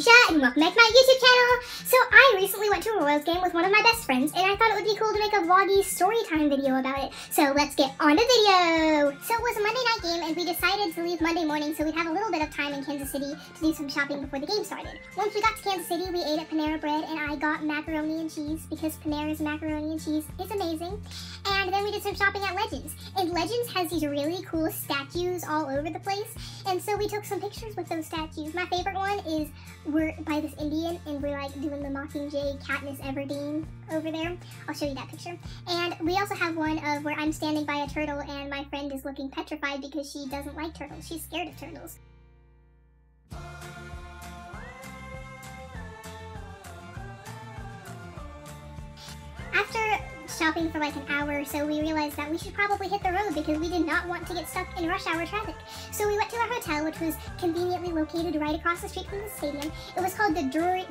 Alicia, and welcome back to my YouTube channel! So I recently went to a Royals game with one of my best friends, and I thought it would be cool to make a vloggy story time video about it. So let's get on to video! So it was a Monday night game, and we decided to leave Monday morning so we'd have a little bit of time in Kansas City to do some shopping before the game started. Once we got to Kansas City, we ate at Panera Bread, and I got macaroni and cheese, because Panera's macaroni and cheese is amazing. And then we did some shopping at Legends. And Legends has these really cool statues all over the place, and so we took some pictures with those statues. My favorite one is we're by this Indian and we're like doing the Mockingjay Katniss Everdeen over there. I'll show you that picture. And we also have one of where I'm standing by a turtle and my friend is looking petrified because she doesn't like turtles. She's scared of turtles. After shopping for like an hour or so, we realized that we should probably hit the road because we did not want to get stuck in rush hour traffic. So we went to our hotel, which was conveniently located right across the street from the stadium. It was called the Drury.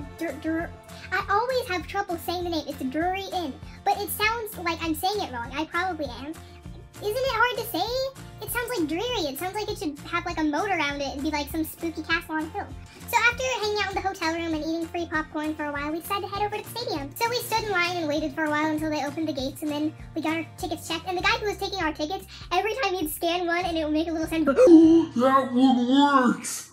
I always have trouble saying the name. It's the Drury Inn, but it sounds like I'm saying it wrong. I probably am. Isn't it hard to say? It sounds like dreary. It sounds like it should have like a moat around it and be like some spooky castle on a hill. So after hanging out in the hotel room and eating free popcorn for a while, we decided to head over to the stadium. So we stood in line and waited for a while until they opened the gates, and then we got our tickets checked. And the guy who was taking our tickets, every time he'd scan one and it would make a little sound. That one works!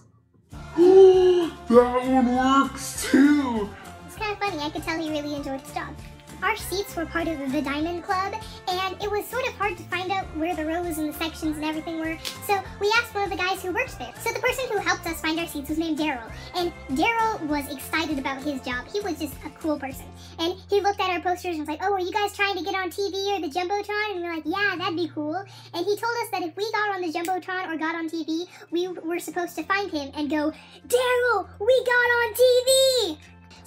That one works too! It's kind of funny. I could tell he really enjoyed his job. Our seats were part of the Diamond Club, and it was sort of hard to find out where the rows and the sections and everything were, so we asked one of the guys who works there. So the person who helped us find our seats was named Daryl, and Daryl was excited about his job. He was just a cool person, and he looked at our posters and was like, oh, are you guys trying to get on TV or the Jumbotron? And we were like, yeah, that'd be cool. And he told us that if we got on the Jumbotron or got on TV, we were supposed to find him and go, Daryl, we got on TV!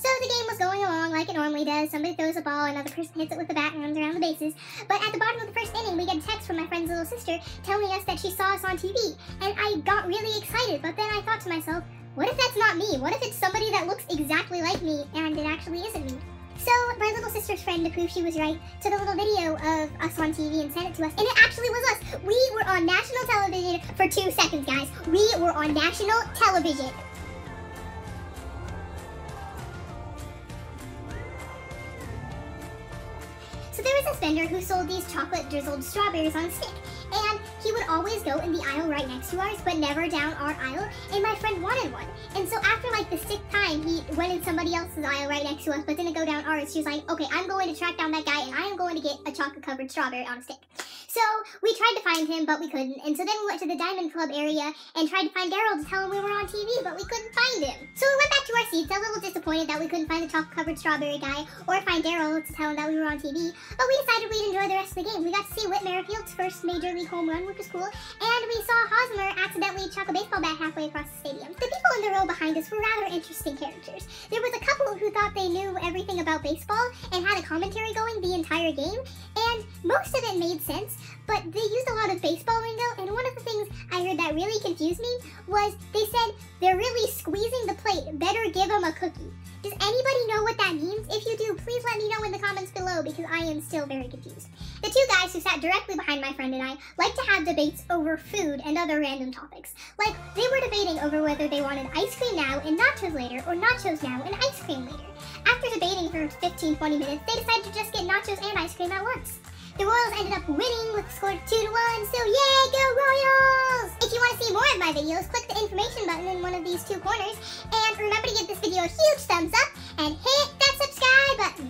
So the game was going along like it normally does. Somebody throws a ball, another person hits it with the bat and runs around the bases. But at the bottom of the first inning, we get a text from my friend's little sister telling us that she saw us on TV. And I got really excited, but then I thought to myself, what if that's not me? What if it's somebody that looks exactly like me and it actually isn't me? So my little sister's friend, to prove she was right, took a little video of us on TV and sent it to us, and it actually was us. We were on national television for 2 seconds, guys. We were on national television. So there was this vendor who sold these chocolate drizzled strawberries on a stick, and he would always go in the aisle right next to ours, but never down our aisle, and my friend wanted one. And so after like the sixth time, he went in somebody else's aisle right next to us, but didn't go down ours. She was like, okay, I'm going to track down that guy, and I am going to get a chocolate covered strawberry on a stick. So we tried to find him, but we couldn't, and so then we went to the Diamond Club area and tried to find Daryl to tell him we were on TV, but we couldn't find him. So we went back to our seats, a little disappointed that we couldn't find the chocolate-covered strawberry guy or find Daryl to tell him that we were on TV, but we decided we'd enjoy the rest of the game. We got to see Whit Merrifield's first Major League home run, which was cool, and we saw Hosmer accidentally chuck a baseball bat halfway across the stadium. The people in the row behind us were rather interesting characters. There was a couple who thought they knew everything about baseball and had a commentary going the entire game, and most of it made sense, but they used a lot of baseball lingo, and one of the things I heard that really confused me was they said, they're really squeezing the plate, better give them a cookie. Does anybody know what that means? If you do, please let me know in the comments below, because I am still very confused. The two guys who sat directly behind my friend and I like to have debates over food and other random topics. Like, they were debating over whether they wanted ice cream now and nachos later, or nachos now and ice cream later. After debating for 15-20 minutes, they decided to just get nachos and ice cream at once. The Royals ended up winning with the score 2-1, so yay, go Royals! If you want to see more of my videos, click the information button in one of these two corners, and remember to give this video a huge thumbs up and hit that subscribe button!